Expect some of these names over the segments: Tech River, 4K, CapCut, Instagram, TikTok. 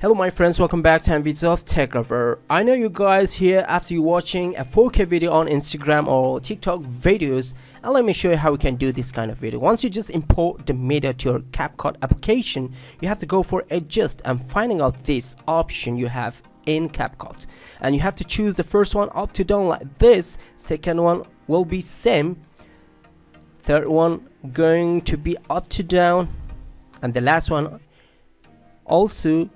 Hello my friends, welcome back to another video of Tech River. I know you guys here after you watching a 4K video on Instagram or TikTok videos, and let me show you how we can do this kind of video. Once you just import the media to your CapCut application, you have to go for adjust and finding out this option you have in CapCut, and you have to choose the first one up to down like this, second one will be same, third one going to be up to down, and the last one also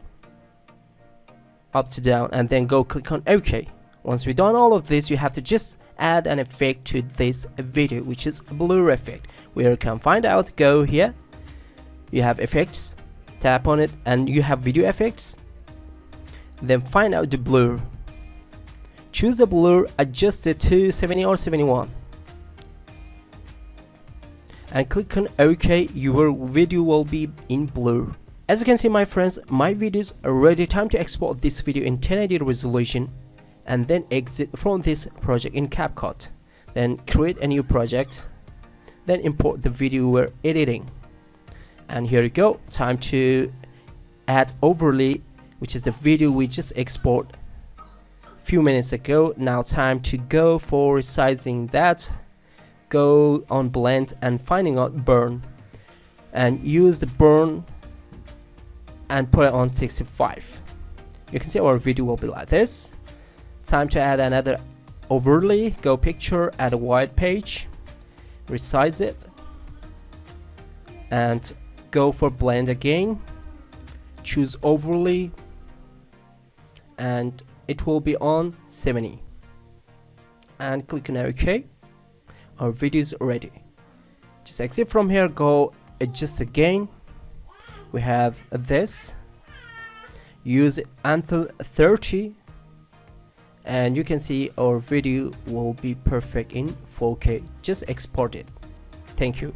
up to down, and then go click on OK. Once we've done all of this, you have to just add an effect to this video, which is a blur effect, where you can find out. Go here, you have effects, tap on it, and you have video effects, then find out the blur, choose the blur, adjust it to 70 or 71 and click on OK. Your video will be in blur. As you can see my friends, my videos are ready. Time to export this video in 1080 resolution and then exit from this project in CapCut, then create a new project, then import the video we're editing, and here you go. Time to add overlay, which is the video we just export a few minutes ago. Now time to go for resizing that, go on blend and finding out burn, and use the burn and put it on 65. You can see our video will be like this. Time to add another overlay, go picture, add a white page, resize it, and go for blend again, choose overlay, and it will be on 70 and click on OK. Our video is ready. Just exit from here, go adjust again. We have this, use it until 30, and you can see our video will be perfect in 4K. Just export it. Thank you.